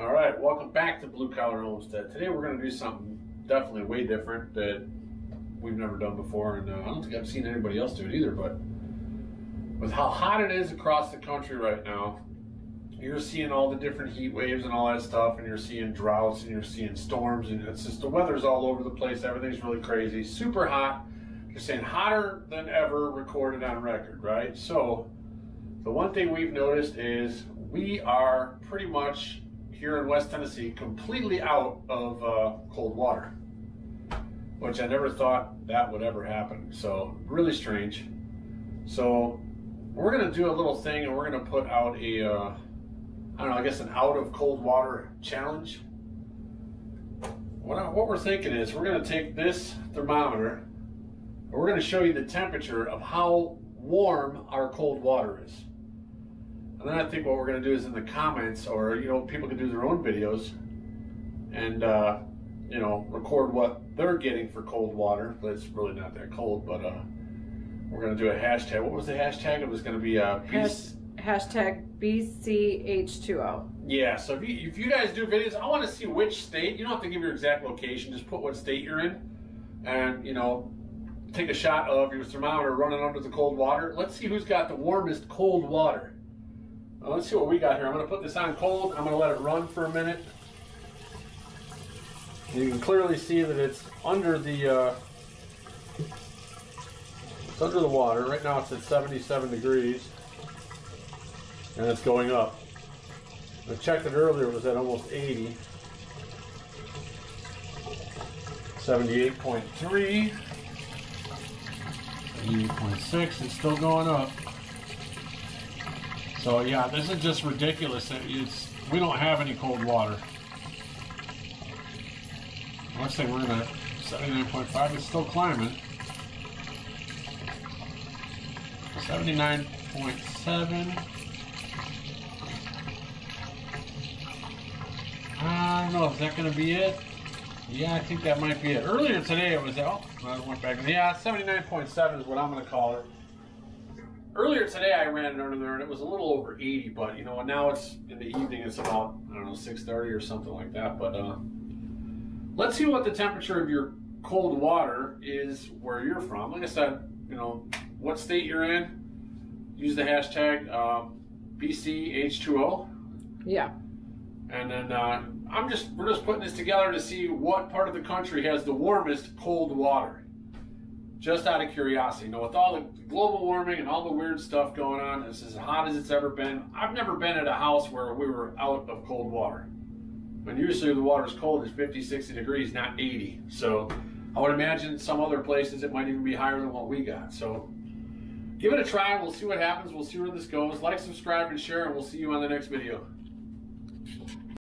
All right, welcome back to Blue Collar Homestead. Today we're going to do something definitely way different that we've never done before, and I don't think I've seen anybody else do it either, but with how hot it is across the country right now, you're seeing all the different heat waves and all that stuff, and you're seeing droughts and you're seeing storms, and it's just the weather's all over the place. Everything's really crazy, super hot. You're saying hotter than ever recorded on record, right? So the one thing we've noticed is we are pretty much here in West Tennessee completely out of cold water, which I never thought that would ever happen. So really strange. So we're gonna do a little thing, and we're gonna put out a I don't know, I guess an out of cold water challenge. What we're thinking is we're gonna take this thermometer and we're gonna show you the temperature of how warm our cold water is. And then I think what we're gonna do is in the comments, or you know, people can do their own videos and you know, record what they're getting for cold water. But it's really not that cold, but we're gonna do a hashtag. What was the hashtag? It was gonna be hashtag BCH2O. Yeah, so if you guys do videos, I want to see which state. You don't have to give your exact location, just put what state you're in, and you know, take a shot of your thermometer running under the cold water. Let's see who's got the warmest cold water. Now, let's see what we got here. I'm going to put this on cold. I'm going to let it run for a minute. You can clearly see that it's under the water. Right now it's at 77 degrees. And it's going up. I checked it earlier, it was at almost 80. 78.3. 88.6, it's still going up. So yeah, this is just ridiculous. We don't have any cold water. Let's say we're at 79.5, it's still climbing. 79.7. I don't know, is that going to be it? Yeah, I think that might be it. Earlier today it was, oh, I went back. Yeah, 79.7 is what I'm going to call it. Earlier today I ran it under there and it was a little over 80, but you know, now it's in the evening, it's about, I don't know, 6:30 or something like that. But let's see what the temperature of your cold water is where you're from. Like I said, you know, what state you're in, use the hashtag BCH2O. Yeah. And then we're just putting this together to see what part of the country has the warmest cold water. Just out of curiosity, you know, with all the global warming and all the weird stuff going on, it's as hot as it's ever been. I've never been at a house where we were out of cold water. When usually the water's cold, it's 50, 60 degrees, not 80. So I would imagine some other places it might even be higher than what we got. So give it a try. We'll see what happens. We'll see where this goes. Like, subscribe, and share, and we'll see you on the next video.